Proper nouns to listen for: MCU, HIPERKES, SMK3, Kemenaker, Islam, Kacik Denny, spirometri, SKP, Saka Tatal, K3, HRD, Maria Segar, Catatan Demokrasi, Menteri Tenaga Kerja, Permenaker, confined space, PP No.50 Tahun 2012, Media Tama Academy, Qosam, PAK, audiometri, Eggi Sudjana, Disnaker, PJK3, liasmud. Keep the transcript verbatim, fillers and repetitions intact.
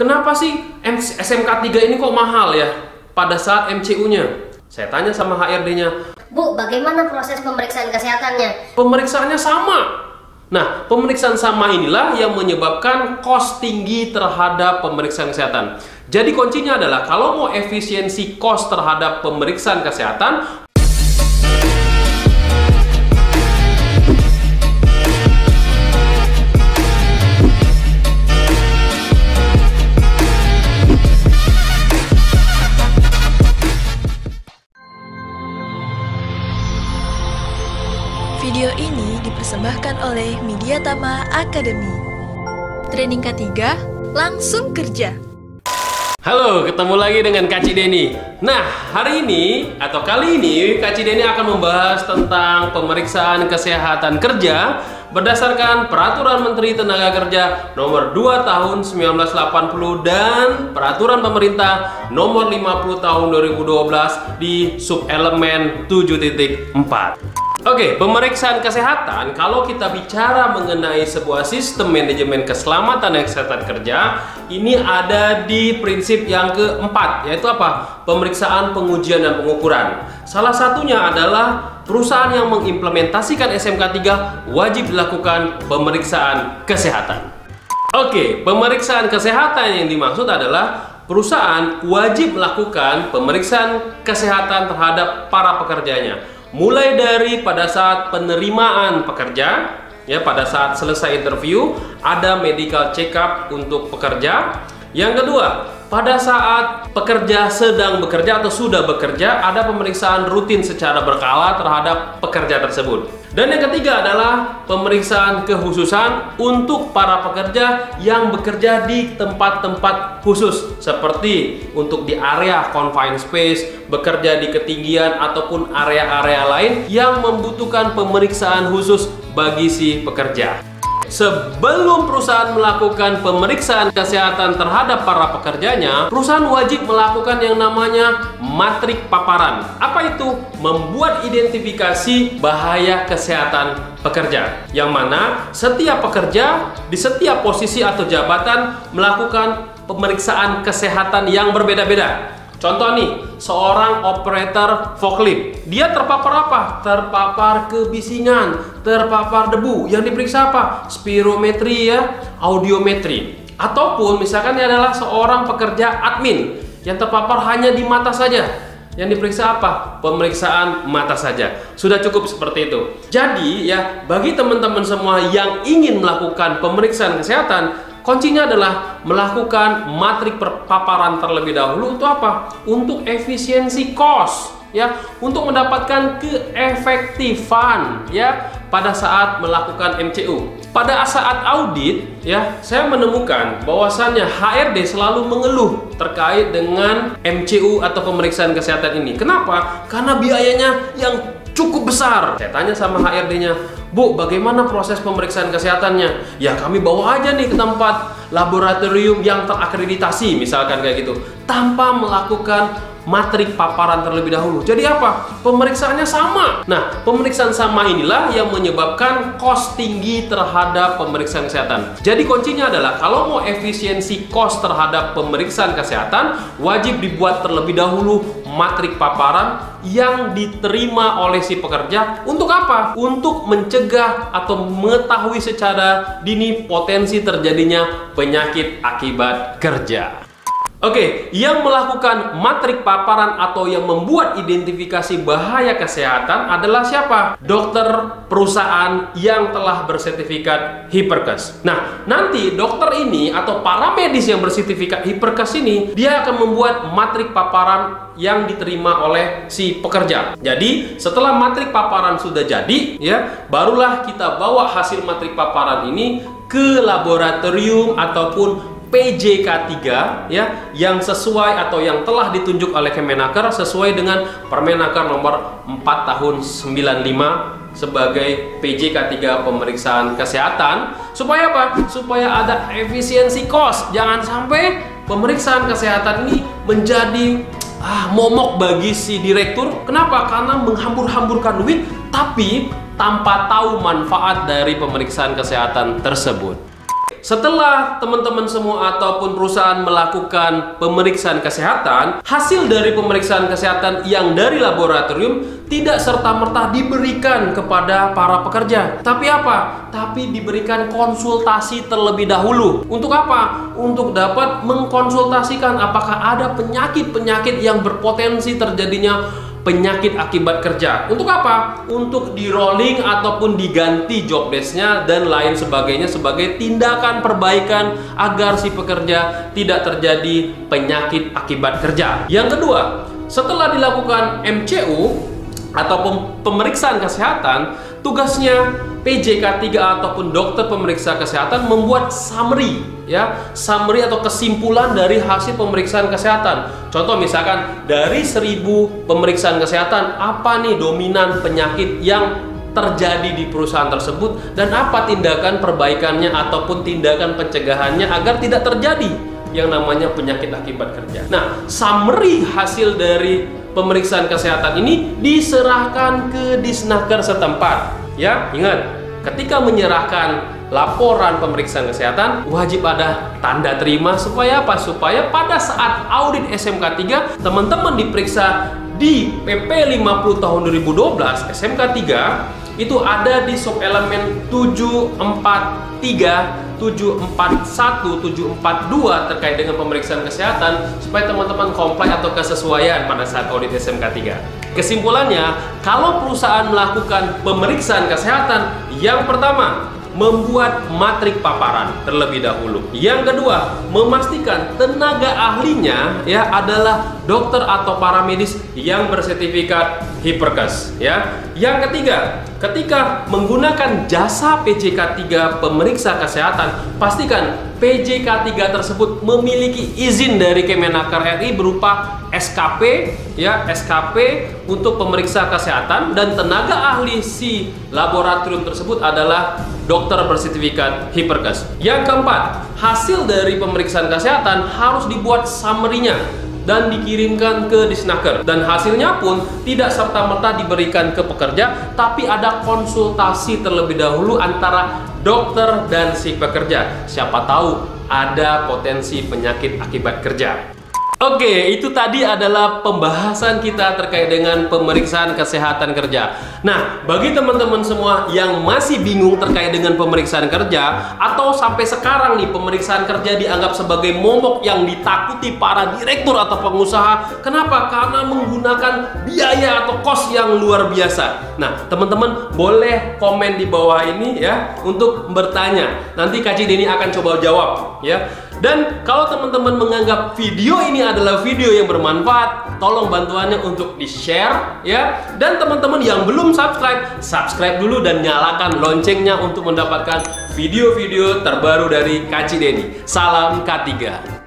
Kenapa sih S M K tiga ini kok mahal ya pada saat M C U-nya? Saya tanya sama H R D-nya, Bu, bagaimana proses pemeriksaan kesehatannya? Pemeriksaannya sama. Nah, pemeriksaan sama inilah yang menyebabkan cost tinggi terhadap pemeriksaan kesehatan. Jadi kuncinya adalah kalau mau efisiensi cost terhadap pemeriksaan kesehatan, video ini dipersembahkan oleh Media Tama Academy. Training ketiga, langsung kerja. Halo, ketemu lagi dengan Kacik Denny. Nah, hari ini atau kali ini Kacik Denny akan membahas tentang pemeriksaan kesehatan kerja berdasarkan Peraturan Menteri Tenaga Kerja Nomor dua Tahun seribu sembilan ratus delapan puluh dan Peraturan Pemerintah Nomor lima puluh Tahun dua ribu dua belas di subelemen tujuh titik empat. Oke, pemeriksaan kesehatan, kalau kita bicara mengenai sebuah sistem manajemen keselamatan dan kesehatan kerja, ini ada di prinsip yang keempat, yaitu apa? Pemeriksaan, pengujian, dan pengukuran. Salah satunya adalah perusahaan yang mengimplementasikan S M K tiga wajib dilakukan pemeriksaan kesehatan. Oke, pemeriksaan kesehatan yang dimaksud adalah perusahaan wajib melakukan pemeriksaan kesehatan terhadap para pekerjanya. Mulai dari pada saat penerimaan pekerja, ya, pada saat selesai interview ada medical check up untuk pekerja. Yang kedua, pada saat pekerja sedang bekerja atau sudah bekerja ada pemeriksaan rutin secara berkala terhadap pekerja tersebut. Dan yang ketiga adalah pemeriksaan kekhususan untuk para pekerja yang bekerja di tempat-tempat khusus, seperti untuk di area confined space, bekerja di ketinggian ataupun area-area lain yang membutuhkan pemeriksaan khusus bagi si pekerja. Sebelum perusahaan melakukan pemeriksaan kesehatan terhadap para pekerjanya, perusahaan wajib melakukan yang namanya matrik paparan. Apa itu? Membuat identifikasi bahaya kesehatan pekerja, yang mana setiap pekerja di setiap posisi atau jabatan melakukan pemeriksaan kesehatan yang berbeda-beda. Contoh nih, seorang operator forklift. Dia terpapar apa? Terpapar kebisingan, terpapar debu. Yang diperiksa apa? Spirometri, ya, audiometri. Ataupun misalkan dia adalah seorang pekerja admin yang terpapar hanya di mata saja. Yang diperiksa apa? Pemeriksaan mata saja. Sudah cukup seperti itu. Jadi ya, bagi teman-teman semua yang ingin melakukan pemeriksaan kesehatan, kuncinya adalah melakukan matrik perpaparan terlebih dahulu. Untuk apa? Untuk efisiensi cost, ya, untuk mendapatkan keefektifan, ya, pada saat melakukan M C U. Pada saat audit, ya, saya menemukan bahwasannya H R D selalu mengeluh terkait dengan M C U atau pemeriksaan kesehatan ini. Kenapa? Karena biayanya yang cukup besar. Saya tanya sama H R D-nya, Bu, bagaimana proses pemeriksaan kesehatannya? Ya, kami bawa aja nih ke tempat laboratorium yang terakreditasi, misalkan kayak gitu, tanpa melakukan matrik paparan terlebih dahulu. Jadi apa? Pemeriksaannya sama. Nah, pemeriksaan sama inilah yang menyebabkan cost tinggi terhadap pemeriksaan kesehatan. Jadi kuncinya adalah kalau mau efisiensi cost terhadap pemeriksaan kesehatan, wajib dibuat terlebih dahulu matrik paparan yang diterima oleh si pekerja. Untuk apa? Untuk mencegah atau mengetahui secara dini potensi terjadinya penyakit akibat kerja. Oke, yang melakukan matrik paparan atau yang membuat identifikasi bahaya kesehatan adalah siapa? Dokter perusahaan yang telah bersertifikat HIPERKES. Nah, nanti dokter ini atau para medis yang bersertifikat HIPERKES ini, dia akan membuat matrik paparan yang diterima oleh si pekerja. Jadi, setelah matrik paparan sudah jadi, ya, barulah kita bawa hasil matrik paparan ini ke laboratorium ataupun P J K tiga, ya, yang sesuai atau yang telah ditunjuk oleh Kemenaker sesuai dengan Permenaker nomor empat tahun sembilan puluh lima sebagai P J K tiga pemeriksaan kesehatan. Supaya apa? Supaya ada efisiensi cost. Jangan sampai pemeriksaan kesehatan ini menjadi ah, momok bagi si direktur. Kenapa? Karena menghambur-hamburkan duit tapi tanpa tahu manfaat dari pemeriksaan kesehatan tersebut. setelah teman-teman semua ataupun perusahaan melakukan pemeriksaan kesehatan, hasil dari pemeriksaan kesehatan yang dari laboratorium tidak serta-merta diberikan kepada para pekerja. Tapi apa? Tapi diberikan konsultasi terlebih dahulu. Untuk apa? Untuk dapat mengkonsultasikan apakah ada penyakit-penyakit yang berpotensi terjadinya penyakit akibat kerja. Untuk apa? Untuk di-rolling ataupun diganti job desk-nya dan lain sebagainya sebagai tindakan perbaikan agar si pekerja tidak terjadi penyakit akibat kerja. Yang kedua, setelah dilakukan M C U atau pemeriksaan kesehatan, tugasnya P J K tiga ataupun dokter pemeriksa kesehatan membuat summary, ya, summary atau kesimpulan dari hasil pemeriksaan kesehatan. Contoh misalkan dari seribu pemeriksaan kesehatan, apa nih dominan penyakit yang terjadi di perusahaan tersebut dan apa tindakan perbaikannya ataupun tindakan pencegahannya agar tidak terjadi yang namanya penyakit akibat kerja. Nah, summary hasil dari pemeriksaan kesehatan ini diserahkan ke Disnaker setempat. Ya, ingat, ketika menyerahkan laporan pemeriksaan kesehatan, wajib ada tanda terima supaya apa? Supaya pada saat audit S M K tiga, teman-teman diperiksa di P P lima puluh tahun dua ribu dua belas S M K tiga itu ada di sub elemen tujuh empat tiga, tujuh empat satu, tujuh empat dua terkait dengan pemeriksaan kesehatan supaya teman-teman comply atau kesesuaian pada saat audit S M K tiga. Kesimpulannya, kalau perusahaan melakukan pemeriksaan kesehatan, yang pertama, membuat matrik paparan terlebih dahulu. Yang kedua, memastikan tenaga ahlinya ya adalah dokter atau para medis yang bersertifikat HIPERKES, ya. Yang ketiga, ketika menggunakan jasa P J K tiga pemeriksa kesehatan, pastikan P J K tiga tersebut memiliki izin dari Kemenaker R I berupa S K P, ya, S K P untuk pemeriksa kesehatan, dan tenaga ahli si laboratorium tersebut adalah dokter bersertifikat HIPERKES. Yang keempat, hasil dari pemeriksaan kesehatan harus dibuat summary-nya dan dikirimkan ke Disnaker. Dan hasilnya pun tidak serta-merta diberikan ke pekerja, tapi ada konsultasi terlebih dahulu antara dokter dan si pekerja. Siapa tahu ada potensi penyakit akibat kerja. Oke, itu tadi adalah pembahasan kita terkait dengan pemeriksaan kesehatan kerja. Nah, bagi teman-teman semua yang masih bingung terkait dengan pemeriksaan kerja, atau sampai sekarang nih pemeriksaan kerja dianggap sebagai momok yang ditakuti para direktur atau pengusaha. Kenapa? Karena menggunakan biaya atau cost yang luar biasa. Nah, teman-teman boleh komen di bawah ini ya untuk bertanya. Nanti Kacik Denny akan coba jawab ya. Dan kalau teman-teman menganggap video ini adalah video yang bermanfaat, tolong bantuannya untuk di-share ya. Dan teman-teman yang belum subscribe, subscribe dulu dan nyalakan loncengnya untuk mendapatkan video-video terbaru dari Kacik Denny. Salam K tiga.